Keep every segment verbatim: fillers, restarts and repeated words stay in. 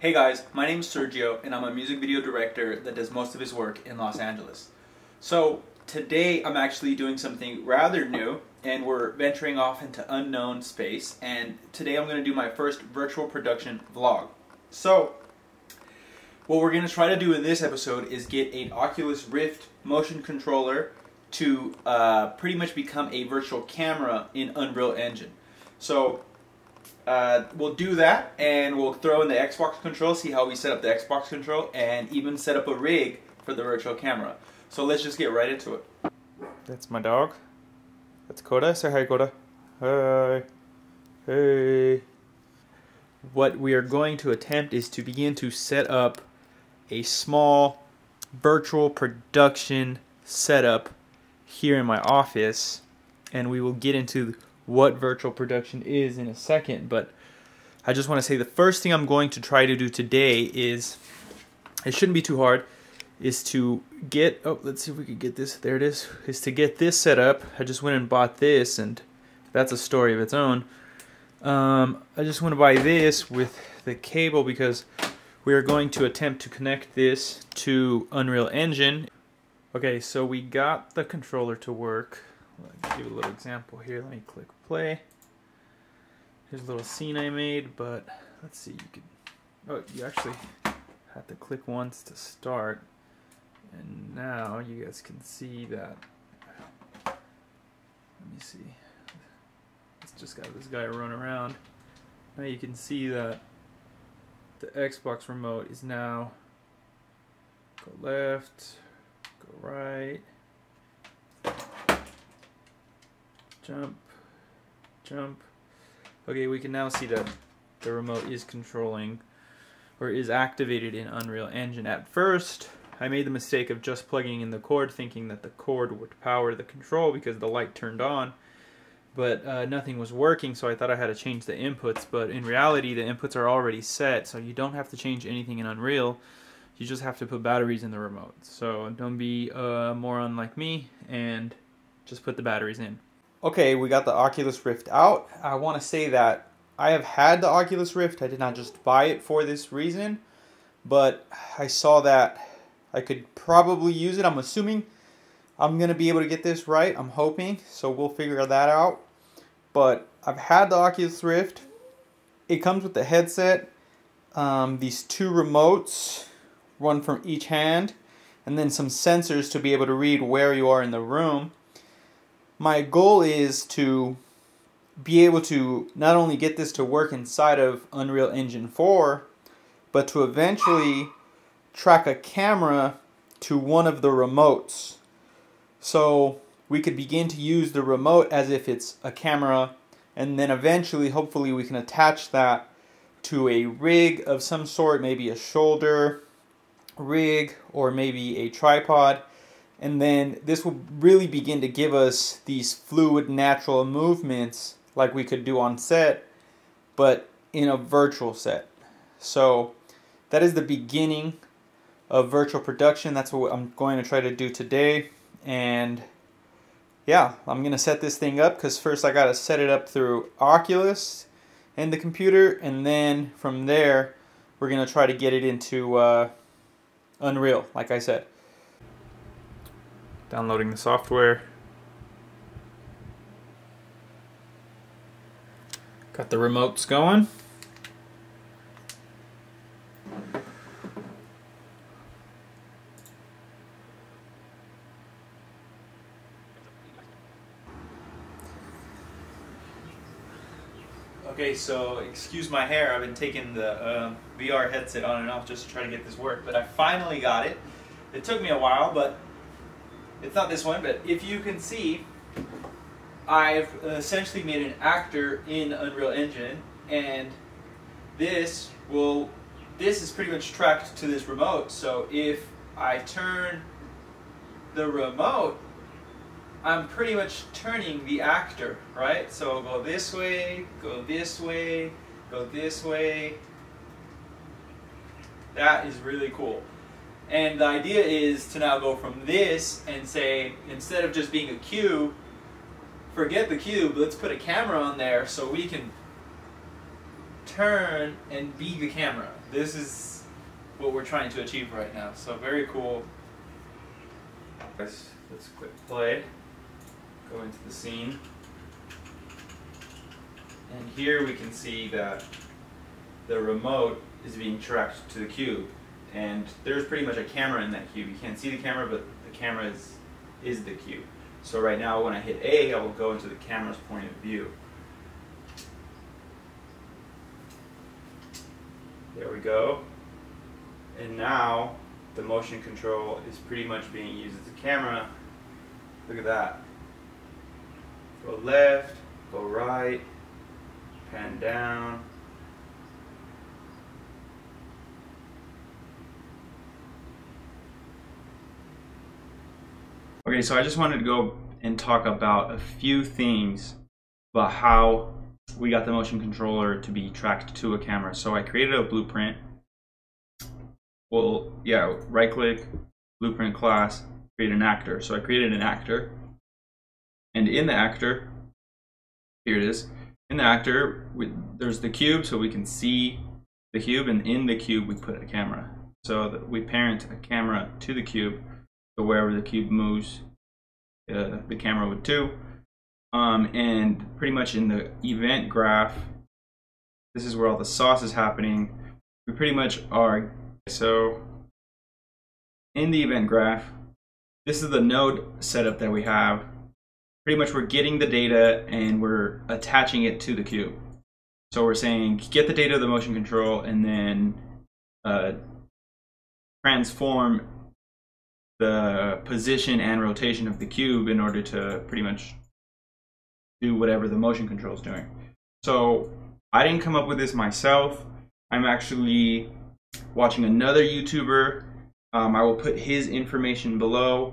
Hey guys, my name is Sergio and I'm a music video director that does most of his work in Los Angeles. So today I'm actually doing something rather new and we're venturing off into unknown space, and today I'm going to do my first virtual production vlog. So what we're going to try to do in this episode is get an Oculus Rift motion controller to uh, pretty much become a virtual camera in Unreal Engine. So Uh, we'll do that, and we'll throw in the Xbox control, see how we set up the Xbox control, and even set up a rig for the virtual camera. So let's just get right into it. That's my dog. That's Koda. Say hi, Koda. Hi. Hey. What we are going to attempt is to begin to set up a small virtual production setup here in my office, and we will get into what virtual production is in a second, but I just want to say the first thing I'm going to try to do today is, it shouldn't be too hard, is to get, oh, let's see if we can get this, there it is, is to get this set up. I just went and bought this, and that's a story of its own. Um, I just want to buy this with the cable because we are going to attempt to connect this to Unreal Engine. Okay, so we got the controller to work. I'll give you a little example here. Let me click play. Here's a little scene I made, but let's see. You could, oh, you actually have to click once to start, and now you guys can see that. Let me see. It's just got this guy run around. Now you can see that the Xbox remote is now go left, go right. Jump, jump. Okay, we can now see that the remote is controlling or is activated in Unreal Engine. At first, I made the mistake of just plugging in the cord, thinking that the cord would power the control because the light turned on, but uh, nothing was working, so I thought I had to change the inputs, but in reality, the inputs are already set, so you don't have to change anything in Unreal. You just have to put batteries in the remote. So don't be a moron like me and just put the batteries in. Okay, we got the Oculus Rift out. I want to say that I have had the Oculus Rift. I did not just buy it for this reason, but I saw that I could probably use it. I'm assuming I'm going to be able to get this right. I'm hoping, so we'll figure that out. But I've had the Oculus Rift. It comes with the headset, um, these two remotes, one from each hand, and then some sensors to be able to read where you are in the room. My goal is to be able to not only get this to work inside of Unreal Engine four, but to eventually track a camera to one of the remotes. So we could begin to use the remote as if it's a camera, and then eventually, hopefully, we can attach that to a rig of some sort, maybe a shoulder rig or maybe a tripod. And then this will really begin to give us these fluid, natural movements like we could do on set, but in a virtual set. So that is the beginning of virtual production. That's what I'm going to try to do today. And yeah, I'm going to set this thing up because first I got to set it up through Oculus and the computer. And then from there, we're going to try to get it into uh, Unreal, like I said. Downloading the software. Got the remotes going. Okay, so excuse my hair. I've been taking the uh, V R headset on and off just to try to get this work, but I finally got it. It took me a while, but it's not this one, but if you can see, I've essentially made an actor in Unreal Engine, and this will, this is pretty much tracked to this remote. So if I turn the remote, I'm pretty much turning the actor, right? So I'll go this way, go this way, go this way. That is really cool. And the idea is to now go from this and say, instead of just being a cube, forget the cube, let's put a camera on there so we can turn and be the camera. This is what we're trying to achieve right now. So very cool. Let's, let's click play, go into the scene. And here we can see that the remote is being tracked to the cube. And there's pretty much a camera in that cube. You can't see the camera, but the camera is, is the cube. So right now when I hit A, I will go into the camera's point of view. There we go. And now the motion control is pretty much being used as a camera. Look at that. Go left, go right, pan down. Okay, so I just wanted to go and talk about a few things about how we got the motion controller to be tracked to a camera. So I created a blueprint. Well, yeah, right click, blueprint class, create an actor. So I created an actor. And in the actor, here it is. In the actor, we, there's the cube, so we can see the cube. And in the cube, we put a camera. So that we parent a camera to the cube. So wherever the cube moves, uh, the camera would too. Um, and pretty much in the event graph, this is where all the sauce is happening. We pretty much are, so in the event graph, this is the node setup that we have. Pretty much we're getting the data and we're attaching it to the cube. So we're saying, get the data of the motion control and then uh, transform the position and rotation of the cube in order to pretty much do whatever the motion control is doing. So I didn't come up with this myself. I'm actually watching another YouTuber. Um, I will put his information below,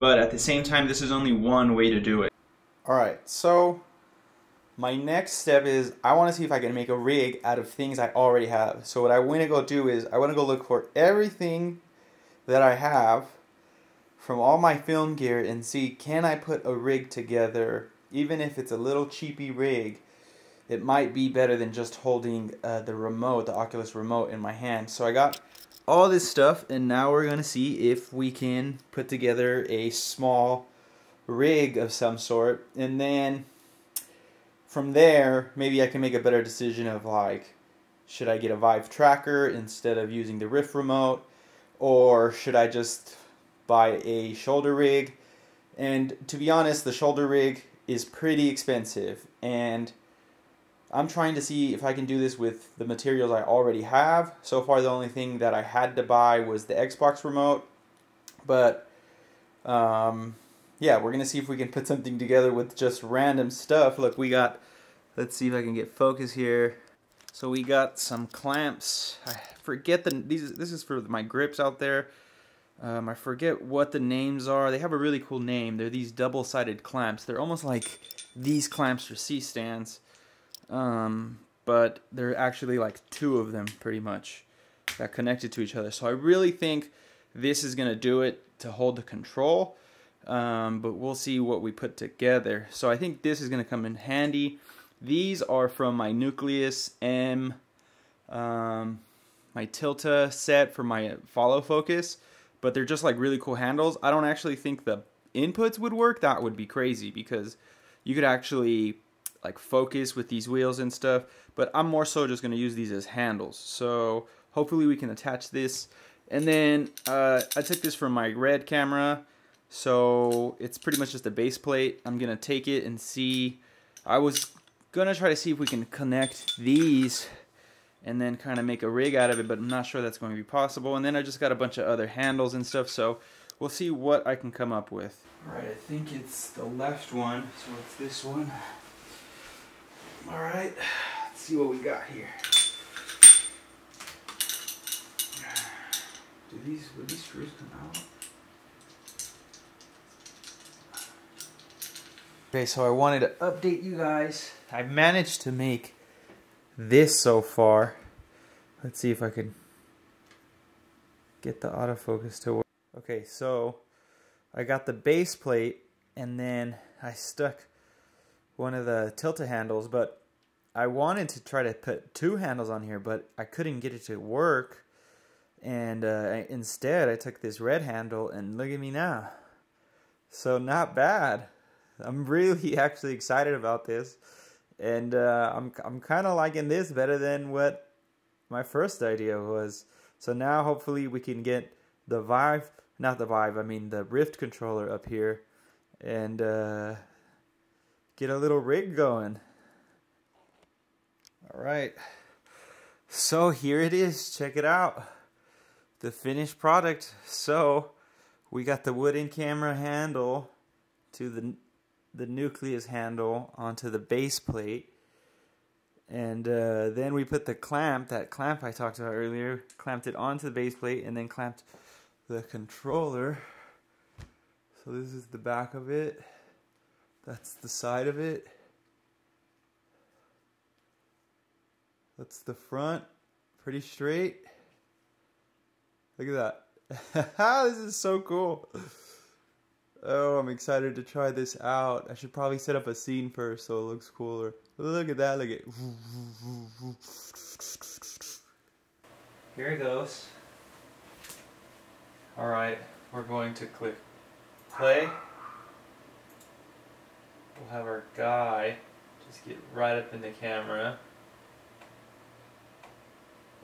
but at the same time, this is only one way to do it. All right, so my next step is I wanna see if I can make a rig out of things I already have. So what I wanna go do is I wanna go look for everything that I have from all my film gear and see, can I put a rig together? Even if it's a little cheapy rig, it might be better than just holding uh, the remote, the Oculus remote in my hand. So I got all this stuff and now we're gonna see if we can put together a small rig of some sort. And then from there, maybe I can make a better decision of like, should I get a Vive tracker instead of using the Rift remote? Or should I just buy a shoulder rig? And to be honest, the shoulder rig is pretty expensive, and I'm trying to see if I can do this with the materials I already have. So far the only thing that I had to buy was the Xbox remote, but um, yeah, we're gonna see if we can put something together with just random stuff. Look, we got, let's see if I can get focus here. So we got some clamps. I forget the, these, this is for my grips out there. Um, I forget what the names are. They have a really cool name. They're these double-sided clamps. They're almost like these clamps for C-stands. Um, but they're actually like two of them, pretty much, that connected to each other. So I really think this is going to do it to hold the control. Um, but we'll see what we put together. So I think this is going to come in handy. These are from my Nucleus M, um, my Tilta set for my follow focus. But they're just like really cool handles. I don't actually think the inputs would work. That would be crazy because you could actually like focus with these wheels and stuff, but I'm more so just gonna use these as handles. So hopefully we can attach this. And then uh, I took this from my RED camera. So it's pretty much just a base plate. I'm gonna take it and see. I was gonna try to see if we can connect these and then kind of make a rig out of it, but I'm not sure that's going to be possible. And then I just got a bunch of other handles and stuff, so we'll see what I can come up with. All right, I think it's the left one, so it's this one. All right, let's see what we got here. Do these, would these screws come out? Okay, so I wanted to update you guys. I've managed to make this so far. Let's see if I can get the autofocus to work. Okay, so I got the base plate and then I stuck one of the Tilta handles, but I wanted to try to put two handles on here, but I couldn't get it to work. And uh, instead, I took this red handle, and look at me now. So not bad. I'm really actually excited about this, and uh, I'm I'm kind of liking this better than what my first idea was. So now hopefully we can get the Vive, not the Vive, I mean the Rift controller up here, and uh, get a little rig going. All right, so here it is. Check it out, the finished product. So we got the wooden camera handle to the the Nucleus handle onto the base plate, and uh, then we put the clamp, that clamp I talked about earlier, clamped it onto the base plate, and then clamped the controller. So this is the back of it, that's the side of it, that's the front, pretty straight. Look at that. This is so cool. Oh, I'm excited to try this out. I should probably set up a scene first so it looks cooler. Look at that, look at it. Here it goes. Alright, we're going to click play. We'll have our guy just get right up in the camera.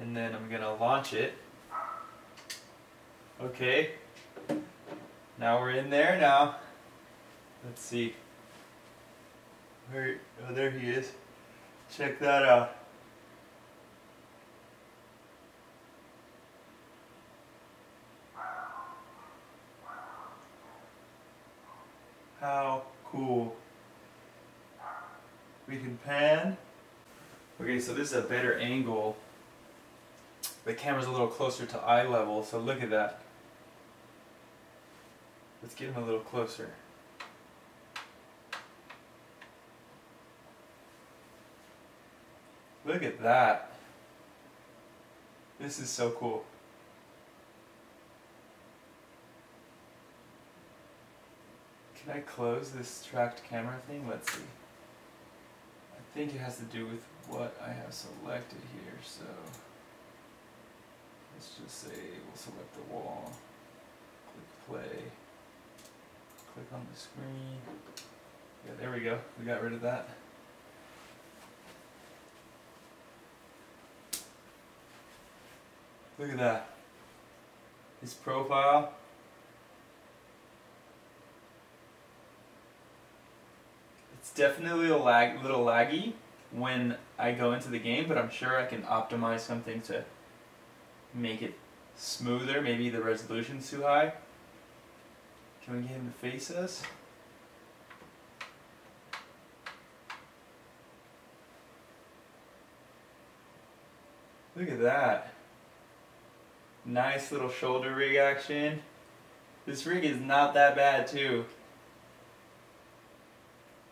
And then I'm gonna launch it. Okay. Now we're in there now. Let's see. Where, oh, there he is. Check that out. How cool. We can pan. Okay, so this is a better angle. The camera's a little closer to eye level, so look at that. Let's get him a little closer. Look at that. This is so cool. Can I close this tracked camera thing? Let's see. I think it has to do with what I have selected here, so let's just say we'll select the wall, click play. Click on the screen. Yeah, there we go. We got rid of that. Look at that. His profile. It's definitely a lag, little laggy when I go into the game, but I'm sure I can optimize something to make it smoother. Maybe the resolution's too high. Can we get him to face us? Look at that. Nice little shoulder rig action. This rig is not that bad too.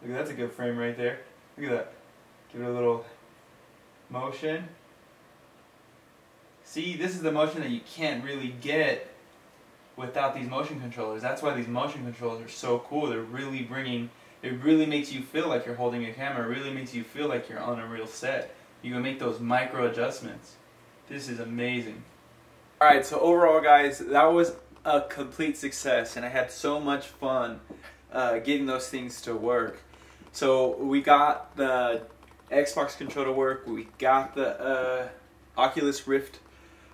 Look, that's a good frame right there. Look at that. Give it a little motion. See, this is the motion that you can't really get without these motion controllers. That's why these motion controllers are so cool. They're really bringing, it really makes you feel like you're holding a camera. It really makes you feel like you're on a real set. You can make those micro adjustments. This is amazing. Alright, so overall guys, that was a complete success, and I had so much fun uh, getting those things to work. So we got the Xbox controller to work, we got the uh, Oculus Rift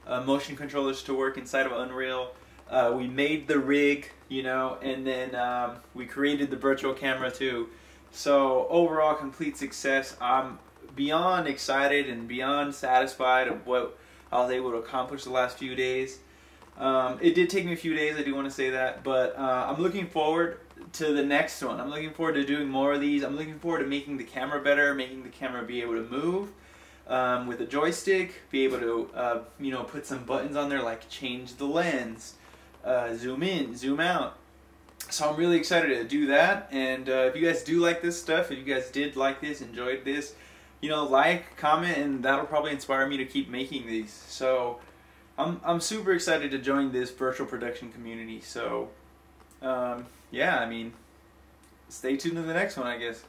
uh, motion controllers to work inside of Unreal. Uh, we made the rig, you know, and then um, we created the virtual camera too. So overall, complete success. I'm beyond excited and beyond satisfied of what I was able to accomplish the last few days. Um, it did take me a few days, I do want to say that, but uh, I'm looking forward to the next one. I'm looking forward to doing more of these. I'm looking forward to making the camera better, making the camera be able to move. Um, with a joystick, be able to, uh, you know, put some buttons on there like change the lens. Uh, zoom in, zoom out. So I'm really excited to do that, and uh, if you guys do like this stuff, if you guys did like this, enjoyed this, you know, like, comment, and that'll probably inspire me to keep making these. So I'm, I'm super excited to join this virtual production community. So um, yeah, I mean, stay tuned to the next one, I guess.